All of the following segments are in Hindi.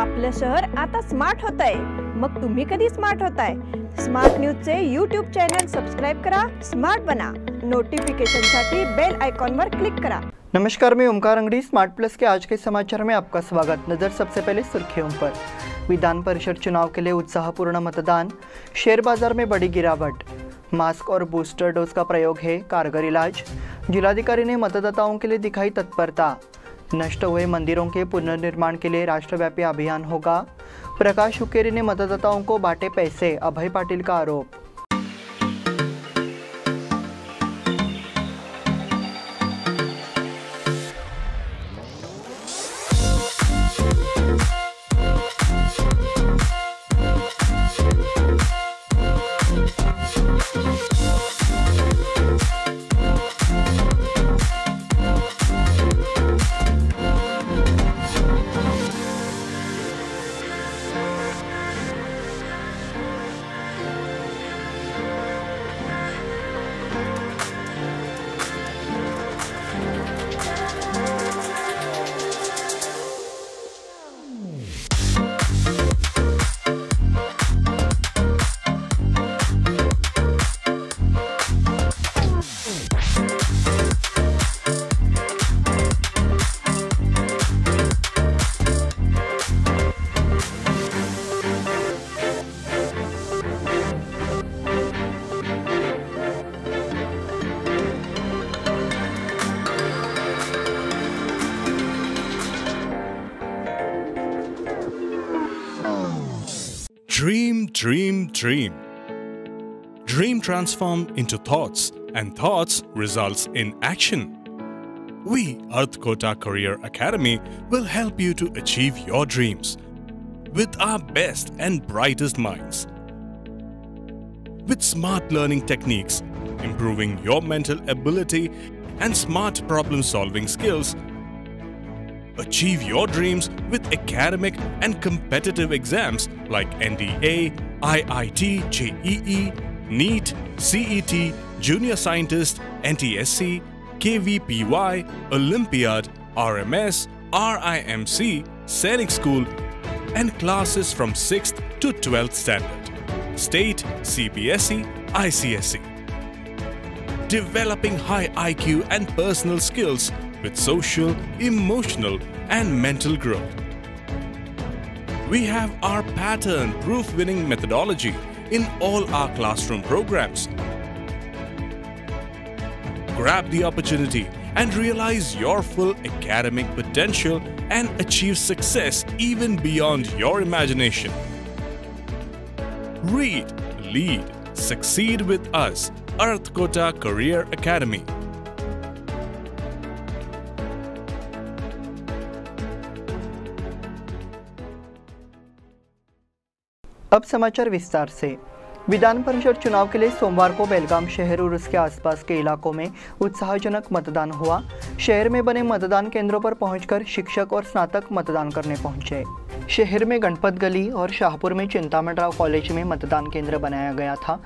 आपलं शहर आता स्मार्ट होत आहे. मग तुम्ही कधी स्मार्ट होताय? स्मार्ट न्यूजचे यूट्यूब चॅनल सबस्क्राइब करा. स्मार्ट बना. नोटिफिकेशनसाठी बेल आयकॉनवर क्लिक करा. नमस्कार, मैं ओमकार अंगड़ी. स्मार्ट प्लस के आज के समाचार में आपका स्वागत. नज़र सबसे पहले सुर्खियों पर. विधान परिषद चुनाव के लिए उत्साहपूर्ण मतदान. शेयर बाजार में बड़ी गिरावट. मास्क और बूस्टर डोज का प्रयोग है कारगर इलाज. जिलाधिकारी ने मतदाताओं के लिए दिखाई तत्परता. नष्ट हुए मंदिरों के पुनर्निर्माण के लिए राष्ट्रव्यापी अभियान होगा. प्रकाश हुक्केरी ने मतदाताओं को बांटे पैसे, अभय पाटिल का आरोप. Dream. Dream transformed into thoughts, and thoughts results in action. We, Arthikota Career Academy, will help you to achieve your dreams with our best and brightest minds. With smart learning techniques, improving your mental ability, and smart problem-solving skills, achieve your dreams with academic and competitive exams like NDA, IIT, JEE, NEET, CET, Junior Scientist, NTSC, KVPY, Olympiad, RMS, RIMC, SENSEX School and classes from 6th to 12th standard, State, CBSE, ICSE. Developing high IQ and personal skills with social, emotional and mental growth. We have our pattern-proof winning methodology in all our classroom programs. Grab the opportunity and realize your full academic potential and achieve success even beyond your imagination. Read, lead, succeed with us, Arthikota Career Academy. अब समाचार विस्तार से. विधान परिषद चुनाव के लिए सोमवार को बेलगाम शहर और उसके आसपास के इलाकों में उत्साहजनक मतदान हुआ. शहर में बने मतदान केंद्रों पर पहुंचकर शिक्षक और स्नातक मतदान करने पहुंचे. शहर में गणपत गली और शाहपुर में चिंतामणराव कॉलेज में मतदान केंद्र बनाया गया था.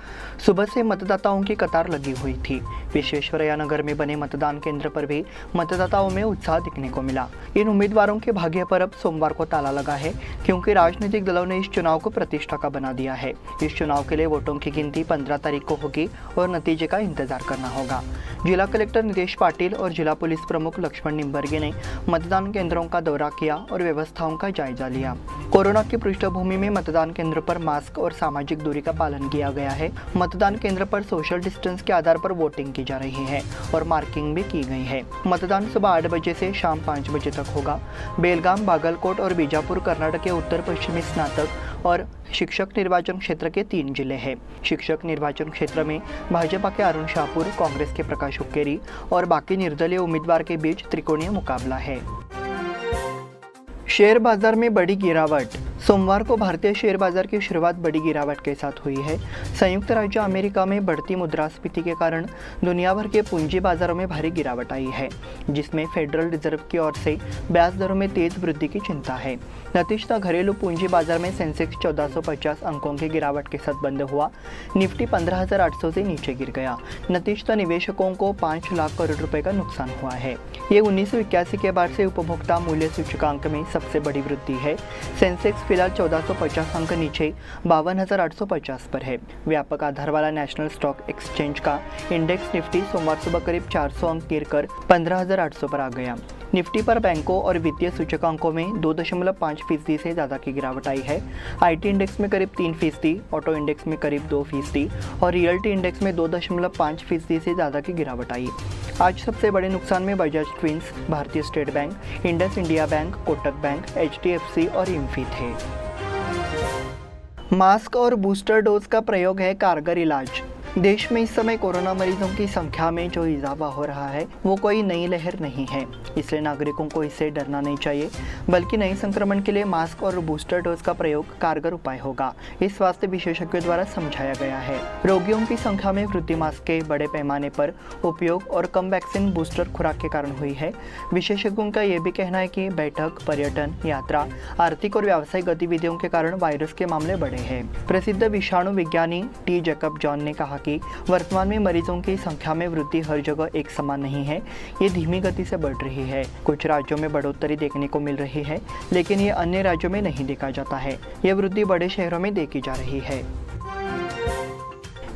सुबह से मतदाताओं की कतार लगी हुई थी. विश्वेश्वरैया नगर में बने मतदान केंद्र पर भी मतदाताओं में उत्साह दिखने को मिला. इन उम्मीदवारों के भाग्य पर अब सोमवार को ताला लगा है, क्योंकि राजनीतिक दलों ने इस चुनाव को प्रतिष्ठा का बना दिया है. इस चुनाव के लिए वोटों की गिनती 15 तारीख को होगी और नतीजे का इंतजार करना होगा. जिला कलेक्टर नितेश पाटिल और जिला पुलिस प्रमुख लक्ष्मण निम्बर्गे ने मतदान केंद्रों का दौरा किया और व्यवस्थाओं का जायजा लिया. कोरोना की पृष्ठभूमि में मतदान केंद्र पर मास्क और सामाजिक दूरी का पालन किया गया है. मतदान केंद्र पर सोशल डिस्टेंस के आधार पर वोटिंग की जा रही है और मार्किंग भी की गई है. मतदान सुबह 8 बजे से शाम 5 बजे तक होगा. बेलगाम, बागलकोट और बीजापुर कर्नाटक के उत्तर पश्चिमी स्नातक और शिक्षक निर्वाचन क्षेत्र के 3 जिले हैं. शिक्षक निर्वाचन क्षेत्र में भाजपा के अरुण शाहपुरी, कांग्रेस के प्रकाश हुक्केरी और बाकी निर्दलीय उम्मीदवार के बीच त्रिकोणीय मुकाबला है. शेयर बाजार में बड़ी गिरावट. सोमवार को भारतीय शेयर बाजार की शुरुआत बड़ी गिरावट के साथ हुई है. संयुक्त राज्य अमेरिका में बढ़ती मुद्रास्फीति के कारण दुनिया भर के पूंजी बाजारों में भारी गिरावट आई है, जिसमें फेडरल रिजर्व की ओर से ब्याज दरों में तेज वृद्धि की चिंता है. नतीश का घरेलू पूंजी बाजार में सेंसेक्स 1450 अंकों की गिरावट के साथ बंद हुआ। निफ्टी 15,800 से नीचे गिर गया। नतीश का निवेशकों को 5 लाख करोड़ रुपए का नुकसान हुआ है। ये 1981 के बाद से उपभोक्ता मूल्य सूचकांक में सबसे बड़ी वृद्धि है। सेंसेक्स फिलहाल 1450 अंक नीचे 52,850 पर है। व्यापक आधार वाला नेशनल स्टॉक एक्सचेंज का इंडेक्स निफ्टी सोमवार सुबह करीब 400 अंक गिरकर 15,800 पर आ गया। निफ्टी पर बैंकों और वित्तीय सूचकांकों में 2.5% से ज़्यादा की गिरावट आई है। आईटी इंडेक्स में करीब 3%, ऑटो इंडेक्स में करीब 2% और रियल्टी इंडेक्स में 2.5% से ज़्यादा की गिरावट आई। आज सबसे बड़े नुकसान में बजाज क्विंस, भारतीय state bank, Indus India bank, Kotak Bank, HDFC और इंफी थे। मास्क और बूस्टर डोज का प्रयोग है कारगर इलाज। देश में इस समय कोरोना मरीजों की संख्या में जो इजाफा हो रहा है वो कोई नई लहर नहीं है, इसलिए नागरिकों को इससे डरना नहीं चाहिए, बल्कि नए संक्रमण के लिए मास्क और बूस्टर डोज का प्रयोग कारगर उपाय होगा, ये स्वास्थ्य विशेषज्ञों द्वारा समझाया गया है। रोगियों की संख्या में वृद्धि मास्क के बड़े पैमाने पर उपयोग और कम वैक्सीन बूस्टर खुराक के कारण हुई है। विशेषज्ञों का ये भी कहना है कि बैठक, पर्यटन, यात्रा, आर्थिक और व्यावसायिक गतिविधियों के कारण वायरस के मामले बढ़े हैं। प्रसिद्ध विषाणु विज्ञानी टी. जैकब जॉन ने कहा कि वर्तमान में मरीजों की संख्या में वृद्धि हर जगह एक समान नहीं है, ये धीमी गति से बढ़ रही है। कुछ राज्यों में बढ़ोतरी देखने को मिल रही है, लेकिन ये अन्य राज्यों में नहीं देखा जाता है। ये वृद्धि बड़े शहरों में देखी जा रही है।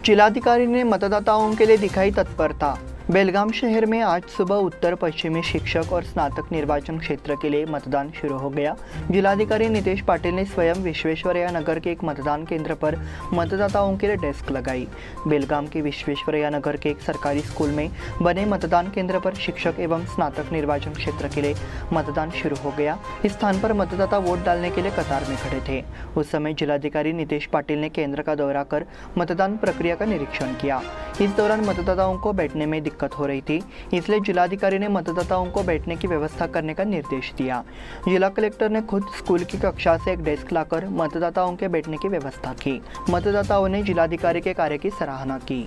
जिलाधिकारी ने मतदाताओं के लिए दिखाई तत्परता। बेलगाम शहर में आज सुबह उत्तर पश्चिमी शिक्षक और स्नातक निर्वाचन क्षेत्र के लिए मतदान शुरू हो गया। जिलाधिकारी नितेश पाटिल ने स्वयं विश्वेश्वरैया नगर के एक मतदान केंद्र पर मतदाताओं के लिए डेस्क लगाई। बेलगाम के विश्वेश्वरैया नगर के एक सरकारी स्कूल में बने मतदान केंद्र पर शिक्षक एवं स्नातक निर्वाचन क्षेत्र के लिए मतदान शुरू हो गया। इस स्थान पर मतदाता वोट डालने के लिए कतार में खड़े थे। उस समय जिलाधिकारी नितेश पाटिल ने केंद्र का दौरा कर मतदान प्रक्रिया का निरीक्षण किया। इस दौरान मतदाताओं को बैठने में दिक्कत हो रही थी, इसलिए जिलाधिकारी ने मतदाताओं को बैठने की व्यवस्था करने का निर्देश दिया। जिला कलेक्टर ने खुद स्कूल की कक्षा से एक डेस्क लाकर मतदाताओं के बैठने की व्यवस्था की। मतदाताओं ने जिलाधिकारी के कार्य की सराहना की।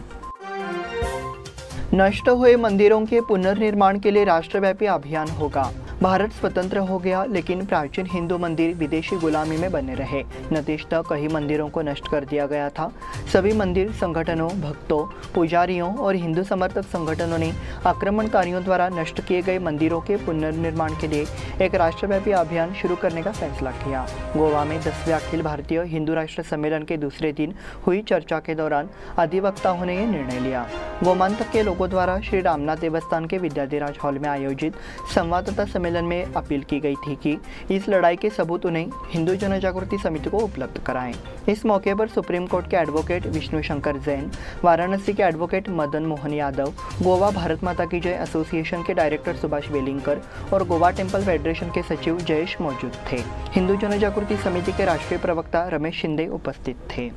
नष्ट हुए मंदिरों के पुनर्निर्माण के लिए राष्ट्रव्यापी अभियान होगा। भारत स्वतंत्र हो गया, लेकिन प्राचीन हिंदू मंदिर विदेशी गुलामी में बने रहे। नतीश तक कई मंदिरों को नष्ट कर दिया गया था। सभी मंदिर संगठनों, भक्तों, पुजारियों और हिंदू समर्थक संगठनों ने आक्रमणकारियों द्वारा नष्ट किए गए मंदिरों के पुनर्निर्माण के लिए एक राष्ट्रव्यापी अभियान शुरू करने का फैसला किया। गोवा में 10वें अखिल भारतीय हिंदू राष्ट्र सम्मेलन के दूसरे दिन हुई चर्चा के दौरान अधिवक्ताओं ने यह निर्णय लिया। गोमांतक के लोगों द्वारा श्री रामनाथ देवस्थान के विद्याधिराज हॉल में आयोजित संवाददाता सम्मेलन में अपील की गई थी कि इस लड़ाई के सबूत उन्हें हिंदू जनजागृति समिति को उपलब्ध कराएं। इस मौके पर सुप्रीम कोर्ट के एडवोकेट विष्णु शंकर जैन, वाराणसी के एडवोकेट मदन मोहन यादव, गोवा भारत माता की जय एसोसिएशन के डायरेक्टर सुभाष वेलिंगकर और गोवा टेम्पल फेडरेशन के सचिव जयेश मौजूद थे। हिंदू जनजागृति समिति के राष्ट्रीय प्रवक्ता रमेश शिंदे उपस्थित थे।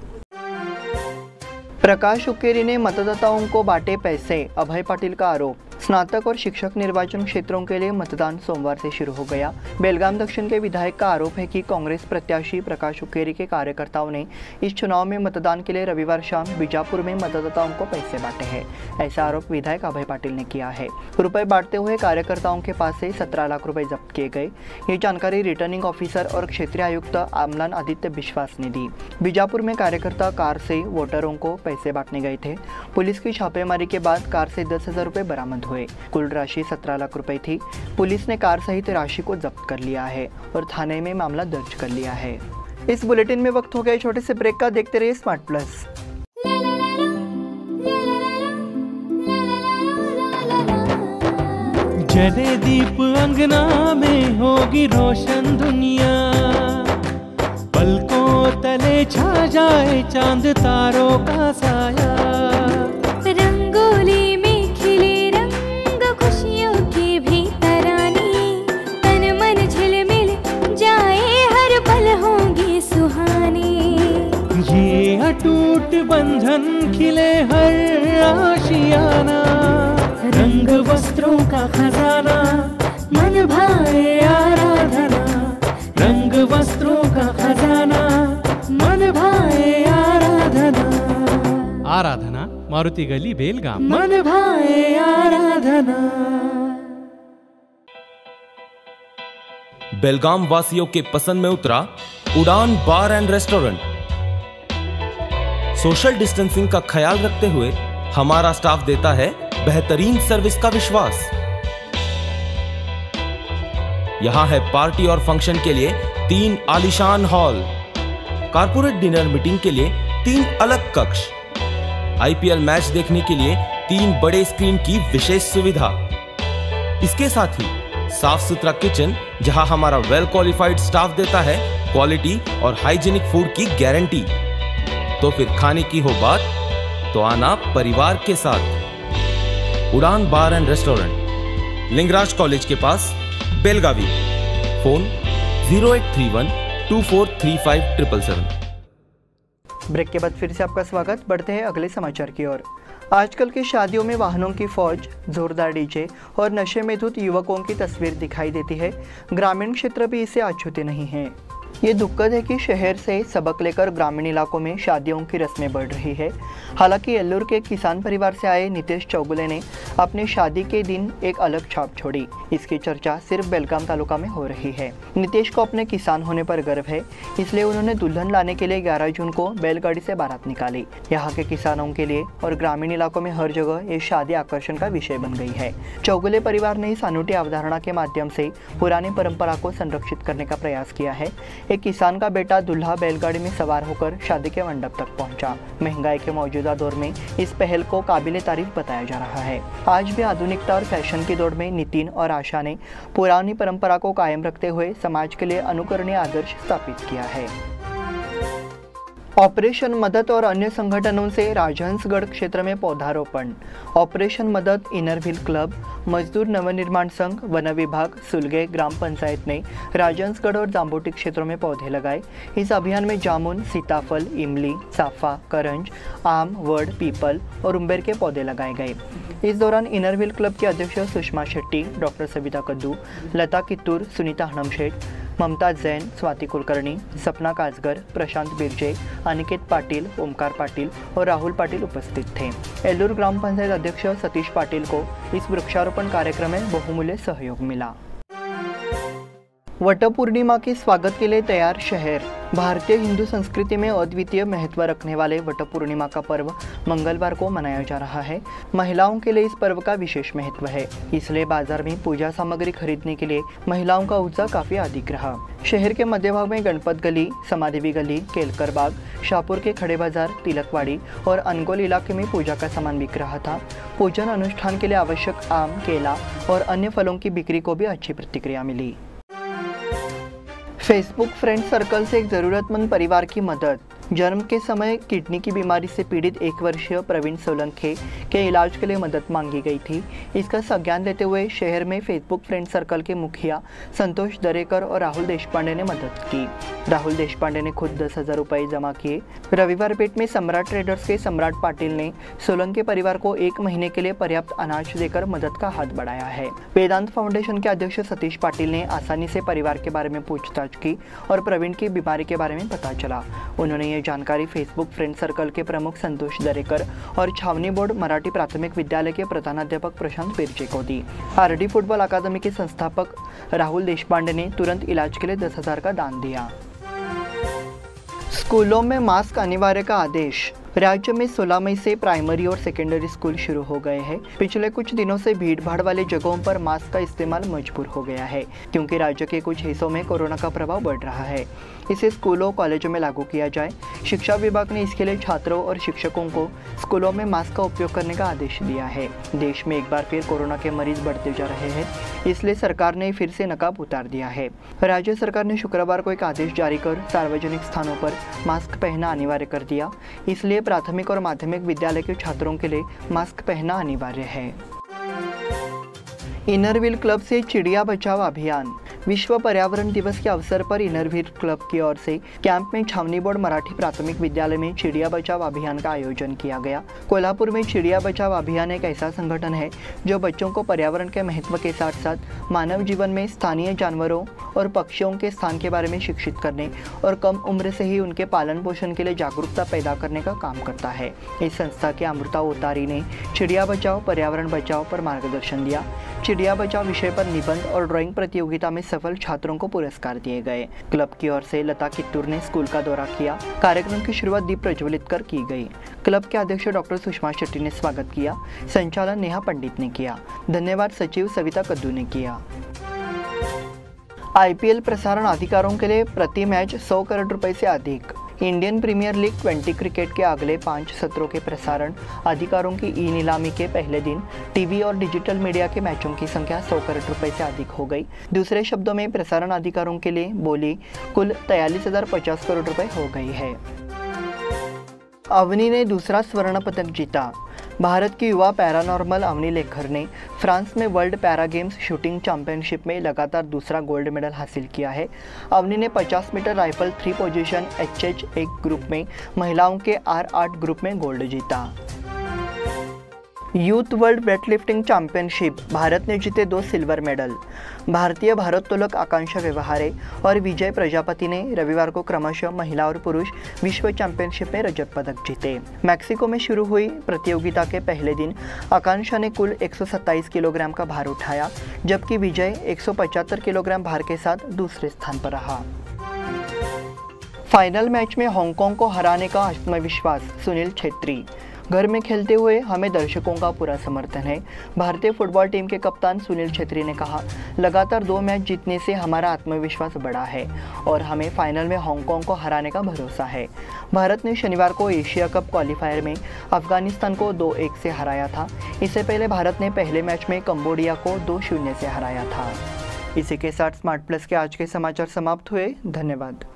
प्रकाश उकेरी ने मतदाताओं को बांटे पैसे, अभय पाटिल का आरोप। स्नातक और शिक्षक निर्वाचन क्षेत्रों के लिए मतदान सोमवार से शुरू हो गया। बेलगाम दक्षिण के विधायक का आरोप है कि कांग्रेस प्रत्याशी प्रकाश उकेरी के कार्यकर्ताओं ने इस चुनाव में मतदान के लिए रविवार शाम बीजापुर में मतदाताओं को पैसे बांटे हैं। ऐसा आरोप विधायक अभय पाटिल ने किया है। रुपए बांटते हुए कार्यकर्ताओं के पास से 17 लाख रुपए जब्त किए गए। ये जानकारी रिटर्निंग ऑफिसर और क्षेत्रीय आयुक्त आमलान आदित्य विश्वास ने दी। बीजापुर में कार्यकर्ता कार से वोटरों को पैसे बांटने गए थे। पुलिस की छापेमारी के बाद कार से 10,000 रुपए बरामद हुए। कुल राशि 17 लाख रुपए थी। पुलिस ने कार सहित राशि को जब्त कर लिया है और थाने में मामला दर्ज कर लिया है। इस बुलेटिन में वक्त हो गया छोटे से ब्रेक का। देखते रहिए स्मार्ट प्लस। जले दीप अंगना में होगी रोशन दुनिया, पलकों तले छा जाए चांद तारों का साया। टूट बंधन खिले हर आशियाना, रंग वस्त्रों का खजाना मन भाए आराधना, रंग वस्त्रों का खजाना मन भाए आराधना। आराधना मारुति गली बेलगाम। मन भाए आराधना। बेलगाम वासियों के पसंद में उतरा Udaan bar and restaurant. Social distancing का ख्याल रखते हुए हमारा स्टाफ देता है बेहतरीन सर्विस का विश्वास। यहाँ है पार्टी और फंक्शन के लिए 3 आलीशान हॉल, कॉर्पोरेट डिनर मीटिंग के लिए 3 अलग कक्ष, आईपीएल मैच देखने के लिए 3 बड़े स्क्रीन की विशेष सुविधा। इसके साथ ही साफ सुथरा किचन, जहां हमारा वेल क्वालिफाइड स्टाफ देता है क्वालिटी और हाइजीनिक फूड की गारंटी। तो फिर खाने की हो बात तो आना परिवार के साथ। Udaan bar and restaurant, Lingaraj college के पास, बेलगावी। फोन 0831 2435 777। ब्रेक के बाद फिर से आपका स्वागत। बढ़ते हैं अगले समाचार की ओर। आजकल की शादियों में वाहनों की फौज, जोरदार डीजे और नशे में धुत युवकों की तस्वीर दिखाई देती है। ग्रामीण क्षेत्र भी इसे अछूते नहीं हैं। ये दुखद है कि शहर से सबक लेकर ग्रामीण इलाकों में शादियों की रस्में बढ़ रही है। हालांकि एल्लूर के किसान परिवार से आए नितेश चौगुले ने अपने शादी के दिन एक अलग छाप छोड़ी। इसकी चर्चा सिर्फ बेलगाम तालुका में हो रही है। नितेश को अपने किसान होने पर गर्व है, इसलिए उन्होंने दुल्हन लाने के लिए 11 जून को बैलगाड़ी से बारात निकाली। यहाँ के किसानों के लिए और ग्रामीण इलाकों में हर जगह ये शादी आकर्षण का विषय बन गई है। चौगुले परिवार ने इस अनूठी अवधारणा के माध्यम से पुरानी परंपरा को संरक्षित करने का प्रयास किया है। एक किसान का बेटा दुल्हा बैलगाड़ी में सवार होकर शादी के मंडप तक पहुंचा। महंगाई के मौजूदा दौर में इस पहल को काबिले तारीफ बताया जा रहा है। आज भी आधुनिकता और फैशन की दौड़ में नितिन और आशा ने पुरानी परंपरा को कायम रखते हुए समाज के लिए अनुकरणीय आदर्श स्थापित किया है। ऑपरेशन मदद और अन्य संगठनों से राजहंसगढ़ क्षेत्र में पौधारोपण। ऑपरेशन मदद इनरव्हील क्लब, मजदूर नवनिर्माण संघ, वन विभाग, सुलगे ग्राम पंचायत ने राजहंसगढ़ और जाम्बोटी क्षेत्रों में पौधे लगाए। इस अभियान में जामुन, सीताफल, इमली, साफा, करंज, आम, वड, पीपल और उम्बेर के पौधे लगाए गए। इस दौरान इनरव्हील क्लब के अध्यक्ष सुषमा शेट्टी, डॉक्टर सविता कद्दू, लता कित्तूर, सुनीता हणमशेठ, ममताज जैन, स्वाति कुलकर्णी, सपना काजगर, प्रशांत बिरजे, अनिकेत पाटिल, ओमकार पाटिल और राहुल पाटिल उपस्थित थे। एल्लूर ग्राम पंचायत अध्यक्ष सतीश पाटिल को इस वृक्षारोपण कार्यक्रम में बहुमूल्य सहयोग मिला। वटपूर्णिमा के स्वागत के लिए तैयार शहर। भारतीय हिंदू संस्कृति में अद्वितीय महत्व रखने वाले वटपूर्णिमा का पर्व मंगलवार को मनाया जा रहा है। महिलाओं के लिए इस पर्व का विशेष महत्व है, इसलिए बाजार में पूजा सामग्री खरीदने के लिए महिलाओं का उत्साह काफी अधिक रहा। शहर के मध्य भाग में गणपत गली, समादेवी गली, केलकर बाग, शाहपुर के खड़े बाजार, तिलकवाड़ी और अनगोल इलाके में पूजा का सामान बिक रहा था। पूजन अनुष्ठान के लिए आवश्यक आम, केला और अन्य फलों की बिक्री को भी अच्छी प्रतिक्रिया मिली। फेसबुक फ्रेंड सर्कल से एक ज़रूरतमंद परिवार की मदद। जन्म के समय किडनी की बीमारी से पीड़ित 1 वर्षीय प्रवीण सोलंखे के इलाज के लिए मदद मांगी गई थी। इसका संज्ञान लेते हुए शहर में फेसबुक फ्रेंड सर्कल के मुखिया संतोष दरेकर और राहुल देशपांडे ने मदद की। राहुल देशपांडे ने खुद 10,000 रुपये जमा किए। रविवार पेट में सम्राट ट्रेडर्स के सम्राट पाटिल ने सोलंके परिवार को 1 महीने के लिए पर्याप्त अनाज देकर मदद का हाथ बढ़ाया है। वेदांत फाउंडेशन के अध्यक्ष सतीश पाटिल ने आसानी से परिवार के बारे में पूछताछ की और प्रवीण की बीमारी के बारे में पता चला। उन्होंने जानकारी फेसबुक फ्रेंड सर्कल के प्रमुख संतोष दरेकर और छावनी बोर्ड मराठी प्राथमिक विद्यालय के प्रधानाध्यापक प्रशांत बिरजे को दी। आरडी फुटबॉल अकादमी के संस्थापक राहुल देशपांडे ने तुरंत इलाज के लिए 10,000 का दान दिया। स्कूलों में मास्क अनिवार्य का आदेश। राज्य में 16 मई से प्राइमरी और सेकेंडरी स्कूल शुरू हो गए हैं। पिछले कुछ दिनों से भीड़ भाड़ वाले जगहों पर मास्क का इस्तेमाल मजबूर हो गया है, क्योंकि राज्य के कुछ हिस्सों में कोरोना का प्रभाव बढ़ रहा है। इसे स्कूलों, कॉलेजों में लागू किया जाए। शिक्षा विभाग ने इसके लिए छात्रों और शिक्षकों को स्कूलों में मास्क का उपयोग करने का आदेश दिया है। देश में एक बार फिर कोरोना के मरीज बढ़ते जा रहे हैं, इसलिए सरकार ने फिर से नकाब उतार दिया है। राज्य सरकार ने शुक्रवार को एक आदेश जारी कर सार्वजनिक स्थानों पर मास्क पहनना अनिवार्य कर दिया। इसलिए प्राथमिक और माध्यमिक विद्यालय के छात्रों के लिए मास्क पहनना अनिवार्य है। इनरव्हील क्लब से चिड़िया बचाव अभियान। विश्व पर्यावरण दिवस के अवसर पर इनरव्हील क्लब की ओर से कैंप में छावनी बोर्ड मराठी प्राथमिक विद्यालय में चिड़िया बचाव अभियान का आयोजन किया गया। कोल्हापुर में चिड़िया बचाव अभियान एक ऐसा संगठन है जो बच्चों को पर्यावरण के महत्व के साथ साथ मानव जीवन में स्थानीय जानवरों और पक्षियों के स्थान के बारे में शिक्षित करने और कम उम्र से ही उनके पालन पोषण के लिए जागरूकता पैदा करने का काम करता है। इस संस्था के अमृता ओतारी ने चिड़िया बचाओ, पर्यावरण बचाओ पर मार्गदर्शन दिया। चिड़िया बचाओ विषय पर निबंध और ड्राइंग प्रतियोगिता में सफल छात्रों को पुरस्कार दिए गए। क्लब की ओर से लता कित्तूर ने स्कूल का दौरा किया। कार्यक्रम की शुरुआत दीप प्रज्वलित कर की गई। क्लब के अध्यक्ष डॉक्टर सुषमा शेट्टी ने स्वागत किया। संचालन नेहा पंडित ने किया। धन्यवाद सचिव सविता कद्दू ने किया। IPL प्रसारण अधिकारों के लिए प्रति मैच 100 करोड़ रुपए से अधिक। इंडियन प्रीमियर लीग 20 क्रिकेट के अगले 5 सत्रों के प्रसारण अधिकारों की ई नीलामी के पहले दिन टीवी और डिजिटल मीडिया के मैचों की संख्या 100 करोड़ रुपए से अधिक हो गई। दूसरे शब्दों में प्रसारण अधिकारों के लिए बोली कुल 43,050 करोड़ रुपए हो गई है। अवनी ने दूसरा स्वर्ण पदक जीता। भारत की युवा पैरानॉर्मल अवनी लेखर ने फ्रांस में world para games shooting championship में लगातार दूसरा गोल्ड मेडल हासिल किया है। अवनी ने 50 metre rifle 3 position HH1 group में, महिलाओं के R8 ग्रुप में गोल्ड जीता। Youth world weightlifting championship Bharat ने जीते 2 सिल्वर मेडल। भारतीय भारोत्तोलक आकांक्षा व्यवहारे और विजय प्रजापति ने रविवार को क्रमशः महिला और पुरुष विश्व चैंपियनशिप में रजत पदक जीते। मैक्सिको में शुरू हुई प्रतियोगिता के पहले दिन आकांक्षा ने कुल 127 किलोग्राम का भार उठाया, जबकि विजय 175 किलोग्राम भार के साथ दूसरे स्थान पर रहा। फाइनल मैच में हांगकांग को हराने का आत्मविश्वास सुनील छेत्री। घर में खेलते हुए हमें दर्शकों का पूरा समर्थन है, भारतीय फुटबॉल टीम के कप्तान सुनील छेत्री ने कहा। लगातार 2 मैच जीतने से हमारा आत्मविश्वास बढ़ा है और हमें फाइनल में हांगकांग को हराने का भरोसा है। भारत ने शनिवार को एशिया कप क्वालिफायर में अफगानिस्तान को 2-1 से हराया था। इससे पहले भारत ने पहले मैच में कंबोडिया को 2-0 से हराया था। इसी के साथ स्मार्ट प्लस के आज के समाचार समाप्त हुए। धन्यवाद।